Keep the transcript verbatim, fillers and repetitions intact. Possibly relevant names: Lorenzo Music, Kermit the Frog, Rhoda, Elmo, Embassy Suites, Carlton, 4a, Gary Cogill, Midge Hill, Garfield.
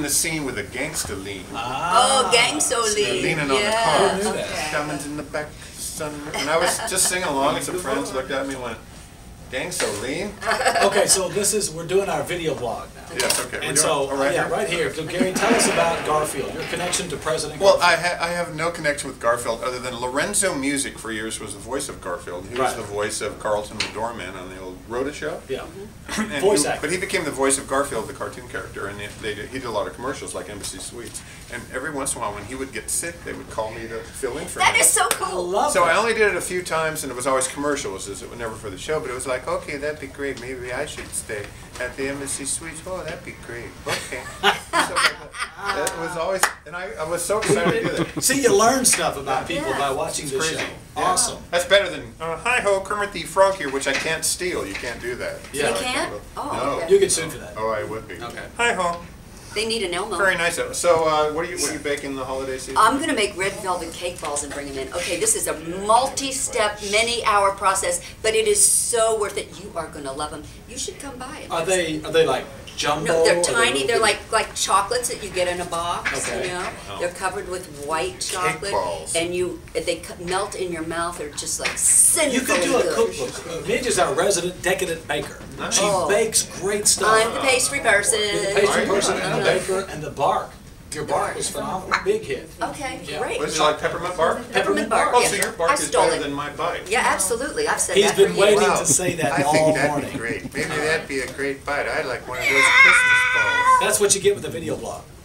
In the scene with a gangster lean. Ah. Oh, gangster lean. Leaning yeah. on the car. Okay. Coming in the back. And I was just singing along and some friends looked at me and went, dang, so lean. Okay, so this is, we're doing our video blog now. Yes, okay. And so, oh, right yeah, here? right here. So Gary, tell us about Garfield, your connection to President Well, Garfield. I, ha I have no connection with Garfield other than Lorenzo Music for years was the voice of Garfield. He right. was the voice of Carlton the doorman on the old Rhoda show. Yeah. and voice he, actor. But he became the voice of Garfield, the cartoon character, and they did, he did a lot of commercials like Embassy Suites. And every once in a while when he would get sick, they would call me to fill in for that him. That is so cool. I love so that. I only did it a few times and it was always commercials. It was never for the show, but it was like, okay, that'd be great. Maybe I should stay at the Embassy Suites. Oh, that'd be great. Okay. So that was always, and I, I was so excited to do that. See, you learn stuff about people yeah. by watching this show. Yeah. Awesome. That's better than, uh, hi ho, Kermit the Frog here, which I can't steal. You can't do that. Yeah. You can't? Well, oh. No. Okay. You get sued for that. Oh, I would be. Okay. Hi ho. They need an Elmo. Very nice. So, uh, what are you what are you baking the holiday season? I'm going to make red velvet cake balls and bring them in. Okay, this is a multi-step, many-hour process, but it is so worth it. You are going to love them. You should come by. Are they are they like jumbo? No, they're tiny. They they're like like chocolates that you get in a box. Okay. You know, oh. they're covered with white chocolate, cake balls. and you they melt in your mouth. They're just like sinfully You could do good. a cookbook. Midge is our resident decadent baker. Nice. She oh. bakes great stuff. I'm the pastry person. You're the pastry person. Oh, yeah. The baker and the bark. Your bark, bark. was phenomenal. Big hit. Okay, yeah. great. Was it like peppermint bark? Peppermint, peppermint bark. Oh, yeah. So your bark I is better it. than my bite. Yeah, absolutely. I've said He's that. He's been for waiting wow. to say that I all morning. I think that'd be great. Maybe that'd be a great bite. I'd like one of those Christmas balls. That's what you get with a video blog.